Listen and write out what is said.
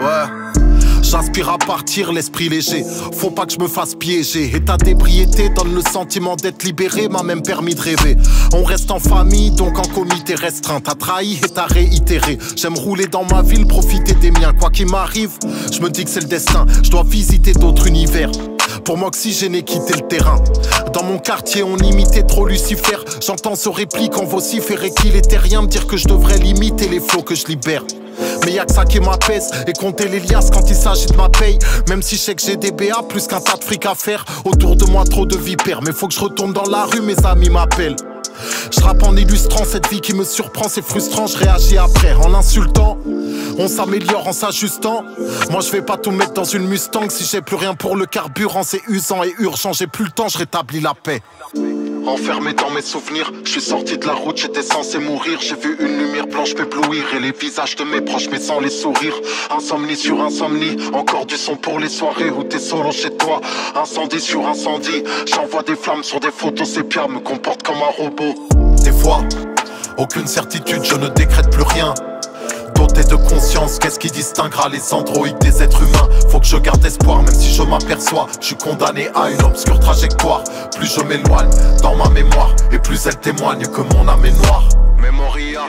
ouais. J'aspire à partir, l'esprit léger. Faut pas que je me fasse piéger. État d'ébriété donne le sentiment d'être libéré, m'a même permis de rêver. On reste en famille, donc en comité restreint. T'as trahi et t'as réitéré. J'aime rouler dans ma ville, profiter des miens. Quoi qu'il m'arrive, je me dis que c'est le destin. Je dois visiter d'autres univers pour m'oxygéner, quitter le terrain. Dans mon quartier, on imitait trop Lucifer. J'entends ce réplique en vociférer qu'il était rien, me dire que je devrais limiter les flots que je libère. Mais y'a que ça qui m'apaise, et compter les liasses quand il s'agit de ma paye. Même si je sais que j'ai des BA, plus qu'un tas de fric à faire. Autour de moi trop de vipères, mais faut que je retourne dans la rue, mes amis m'appellent. Je rappe en illustrant cette vie qui me surprend, c'est frustrant, je réagis après en insultant. On s'améliore en s'ajustant. Moi je vais pas tout mettre dans une Mustang. Si j'ai plus rien pour le carburant, c'est usant et urgent. J'ai plus le temps, je rétablis la paix. Enfermé dans mes souvenirs, je suis sorti de la route, j'étais censé mourir. J'ai vu une lumière blanche m'éblouir et les visages de mes proches, mais sans les sourires. Insomnie sur insomnie, encore du son pour les soirées où t'es solo chez toi. Incendie sur incendie, j'envoie des flammes sur des photos sépia, me comporte comme un robot. Des fois, aucune certitude, je ne décrète plus rien. Doté de conscience, qu'est-ce qui distinguera les androïdes des êtres humains? Faut que je garde espoir, même si je m'aperçois je suis condamné à une obscure trajectoire. Plus je m'éloigne dans ma mémoire, et plus elle témoigne que mon âme est noire. Memoria.